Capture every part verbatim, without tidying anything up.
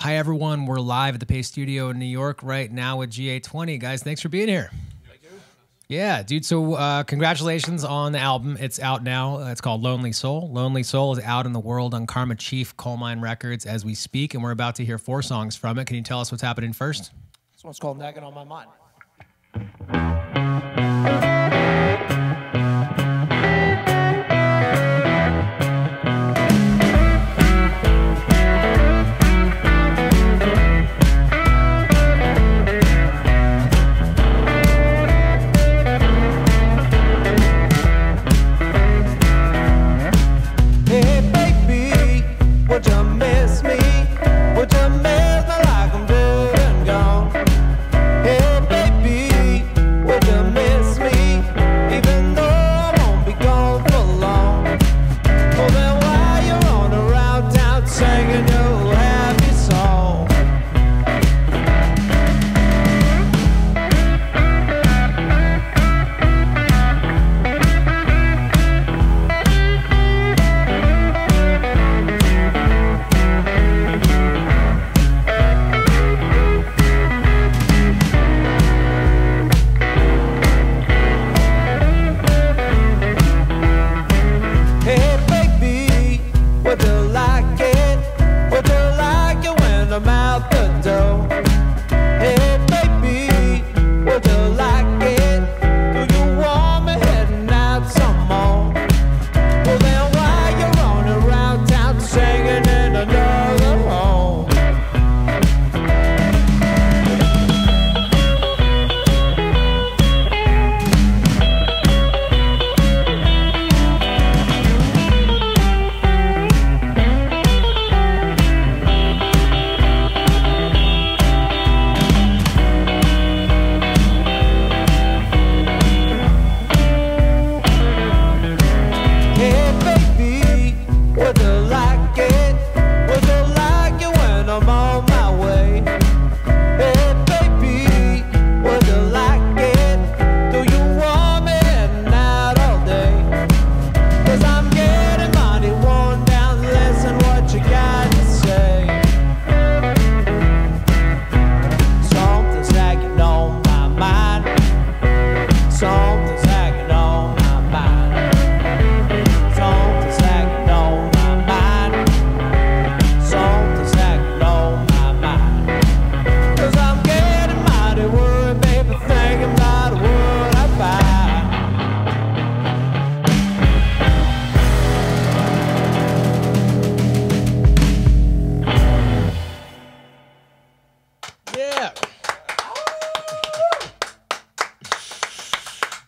Hi, everyone. We're live at the Pay Studio in New York right now with G A twenty. Guys, thanks for being here. Thank you. Yeah, dude. So uh, congratulations on the album. It's out now. It's called Lonely Soul. Lonely Soul is out in the world on Karma Chief Coal Mine Records as we speak, and we're about to hear four songs from it. Can you tell us what's happening first? This one's called Nagging on My Mind.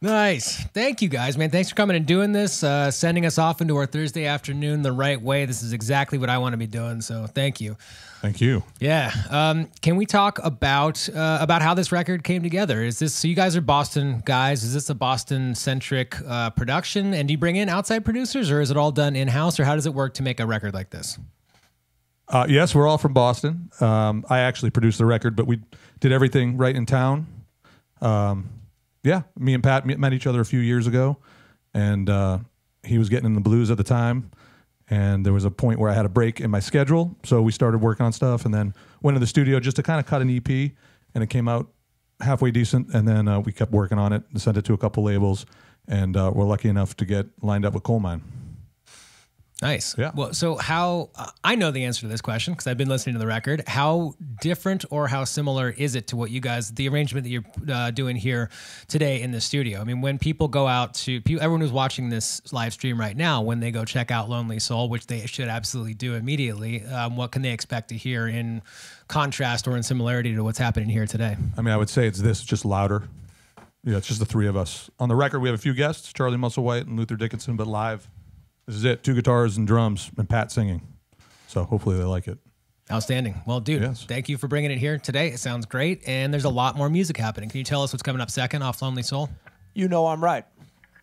Nice. Thank you guys, man. Thanks for coming and doing this, uh, sending us off into our Thursday afternoon the right way. This is exactly what I want to be doing, so thank you. Thank you. Yeah. Um, can we talk about uh, about how this record came together? Is this, so you guys are Boston guys. Is this a Boston-centric uh, production? And do you bring in outside producers, or is it all done in-house, or how does it work to make a record like this? Uh, yes, we're all from Boston. Um, I actually produced the record, but we did everything right in town. Um Yeah, me and Pat met each other a few years ago, and uh, he was getting in the blues at the time, and there was a point where I had a break in my schedule, so we started working on stuff, and then went to the studio just to kind of cut an E P, and it came out halfway decent, and then uh, we kept working on it and sent it to a couple labels, and uh, we're lucky enough to get lined up with Coal Mine. Nice. Yeah. Well, so how, uh, I know the answer to this question because I've been listening to the record. How different or how similar is it to what you guys, the arrangement that you're uh, doing here today in the studio? I mean, when people go out to, people, everyone who's watching this live stream right now, when they go check out Lonely Soul, which they should absolutely do immediately, um, what can they expect to hear in contrast or in similarity to what's happening here today? I mean, I would say it's this, just louder. Yeah, it's just the three of us. On the record, we have a few guests, Charlie Musselwhite and Luther Dickinson, but live, this is it. Two guitars and drums and Pat singing. So hopefully they like it. Outstanding. Well, dude, yes. Thank you for bringing it here today. It sounds great. And there's a lot more music happening. Can you tell us what's coming up second off Lonely Soul? You know I'm right.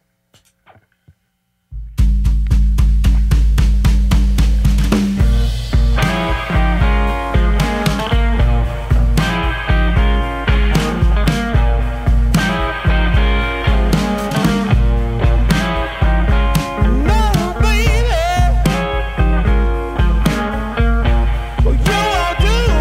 Well, you all do.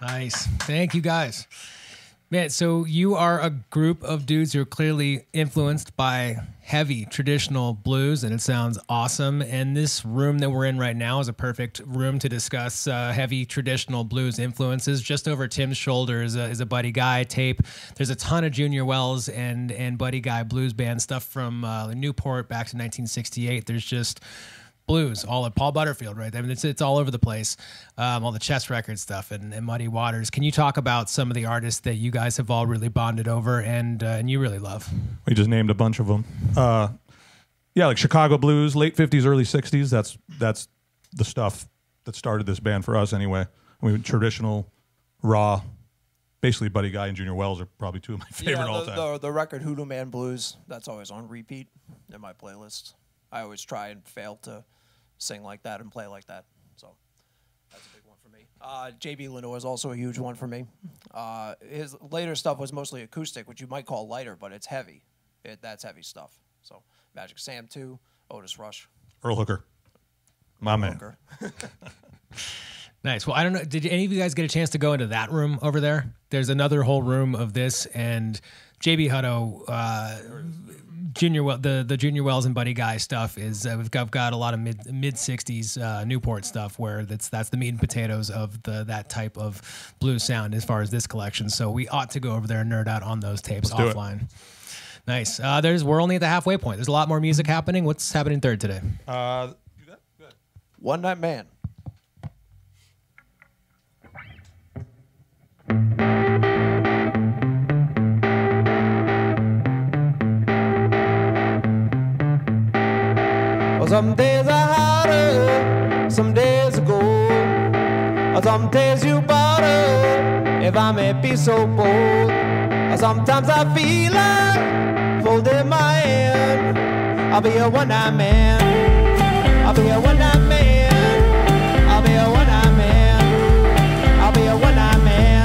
Nice. Thank you guys. Man, so you are a group of dudes who are clearly influenced by heavy traditional blues, and it sounds awesome. And this room that we're in right now is a perfect room to discuss uh, heavy traditional blues influences. Just over Tim's shoulder is a, is a Buddy Guy tape. There's a ton of Junior Wells and, and Buddy Guy blues band stuff from uh, Newport back to nineteen sixty-eight. There's just blues all at Paul Butterfield, right? I mean, it's it's all over the place, um, all the Chess record stuff and, and Muddy Waters. Can you talk about some of the artists that you guys have all really bonded over and uh, and you really love? We just named a bunch of them. Uh, yeah, like Chicago blues, late fifties, early sixties. That's that's the stuff that started this band for us, anyway. I mean, traditional, raw, basically Buddy Guy and Junior Wells are probably two of my favorite yeah, the, all time. The, the record Hoodoo Man Blues, that's always on repeat in my playlist. I always try and fail to sing like that and play like that, so that's a big one for me. Uh, J B Lenoir is also a huge one for me. Uh, his later stuff was mostly acoustic, which you might call lighter, but it's heavy. It, that's heavy stuff. So Magic Sam too, Otis Rush, Earl Hooker, my Earl man. Hooker. Nice. Well, I don't know. Did any of you guys get a chance to go into that room over there? There's another whole room of this, and J B Hutto. Uh, Junior, well, the the Junior Wells and Buddy Guy stuff is uh, we've got, we've got a lot of mid mid sixties uh, Newport stuff where that's that's the meat and potatoes of the that type of blues sound as far as this collection. So we ought to go over there and nerd out on those tapes Let's offline. Nice. Uh, there's we're only at the halfway point. There's a lot more music happening. What's happening third today? Uh, One Night Man. Some days are hotter, some days are cold. Some days you bother, if I may be so bold. Sometimes I feel like folding my hand. I'll be a one-night man. I'll be a one-night man. I'll be a one-night man. I'll be a one-night man.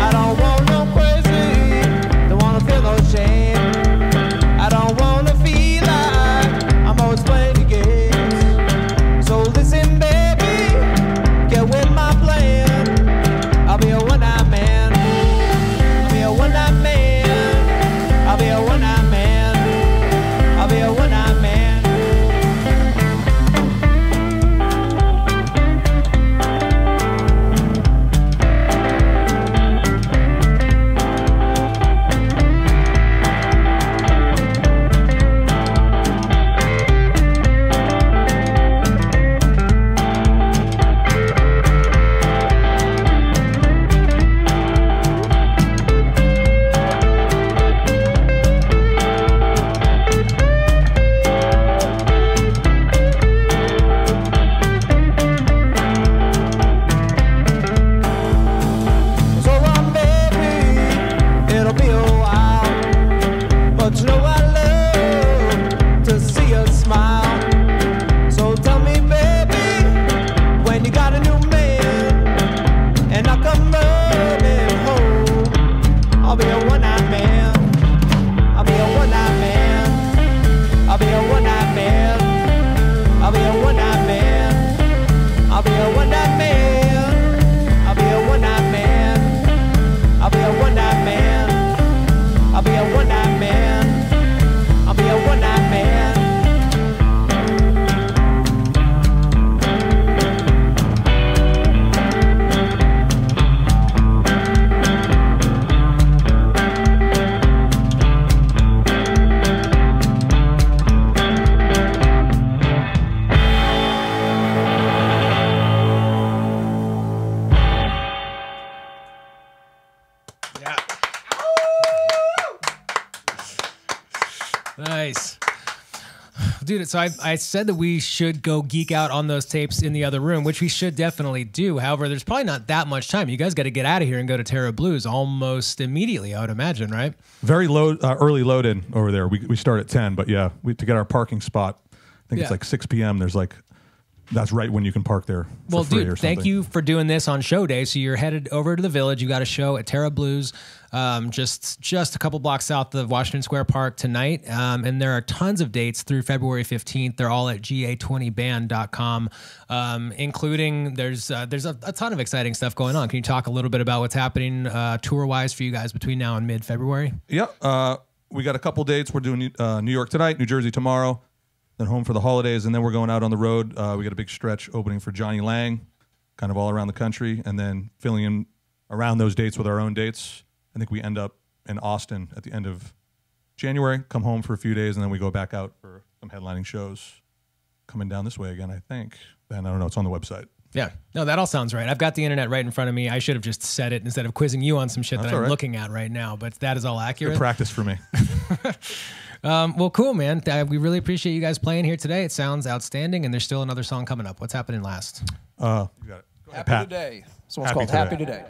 I don't want no crazy, don't wanna feel no shame. I don't wanna feel like I'm always playing the games. So listen, baby, get with my plan. I'll be a one-night man. I'll be a one-night man. I'll be a one-night man. I'll be a one-night So I, I said that we should go geek out on those tapes in the other room, which we should definitely do. However, there's probably not that much time. You guys got to get out of here and go to Terra Blues almost immediately, I would imagine, right? Very low, uh, early load-in over there. We, we start at ten, but yeah, we, to get our parking spot, I think yeah. it's like six p m There's like that's right when you can park there. Well, dude, thank you for doing this on show day. So you're headed over to the Village. You got a show at Terra Blues, um, just just a couple blocks south of Washington Square Park tonight. Um, and there are tons of dates through February fifteenth. They're all at G A twenty band dot com, um, including there's uh, there's a, a ton of exciting stuff going on. Can you talk a little bit about what's happening uh, tour-wise for you guys between now and mid-February? Yeah, uh, we got a couple dates. We're doing uh, New York tonight, New Jersey tomorrow, then home for the holidays, and then we're going out on the road. Uh, we got a big stretch opening for Johnny Lang, kind of all around the country, and then filling in around those dates with our own dates. I think we end up in Austin at the end of January, come home for a few days, and then we go back out for some headlining shows coming down this way again, I think. Then I don't know, it's on the website. Yeah, no, that all sounds right. I've got the internet right in front of me. I should have just said it instead of quizzing you on some shit That's that I'm right. looking at right now, but that is all accurate. Good practice for me. Um, well, cool, man. Uh, we really appreciate you guys playing here today. It sounds outstanding, and there's still another song coming up. What's happening last? Uh, you got it. Go ahead, Happy Today. This one's called Happy Today.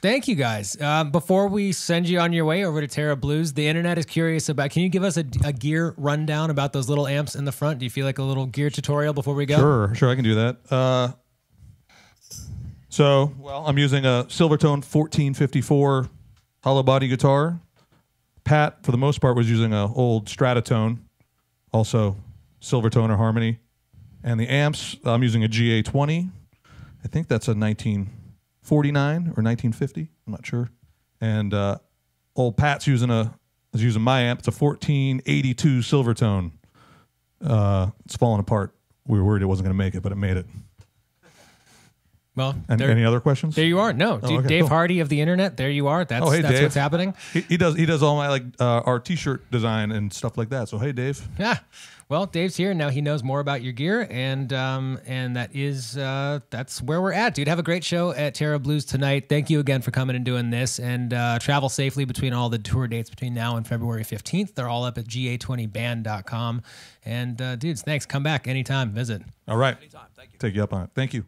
Thank you guys. Uh, before we send you on your way over to Terra Blues, the internet is curious about, can you give us a, a gear rundown about those little amps in the front? Do you feel like a little gear tutorial before we go? Sure, sure, I can do that. Uh, So, well, I'm using a Silvertone fourteen fifty-four hollow body guitar. Pat, for the most part, was using an old Stratotone, also Silvertone or Harmony. And the amps, I'm using a G A twenty. I think that's a nineteen forty-nine or nineteen fifty. I'm not sure. And uh, old Pat's using a is using my amp. It's a fourteen eighty-two Silvertone. Uh, it's falling apart. We were worried it wasn't going to make it, but it made it. Well, and, there, any other questions? There you are. No, oh, okay, Dave cool. Hardy of the internet. There you are. That's, oh, hey, that's Dave. What's happening. He, he does. He does all my like uh, our T-shirt design and stuff like that. So hey, Dave. Yeah. Well, Dave's here now. He knows more about your gear, and um, and that is uh, that's where we're at, dude. Have a great show at Terra Blues tonight. Thank you again for coming and doing this, and uh, travel safely between all the tour dates between now and February fifteenth. They're all up at G A twenty band dot com. And uh, dudes, thanks. Come back anytime. Visit. All right. Anytime. Thank you. Take you up on it. Thank you.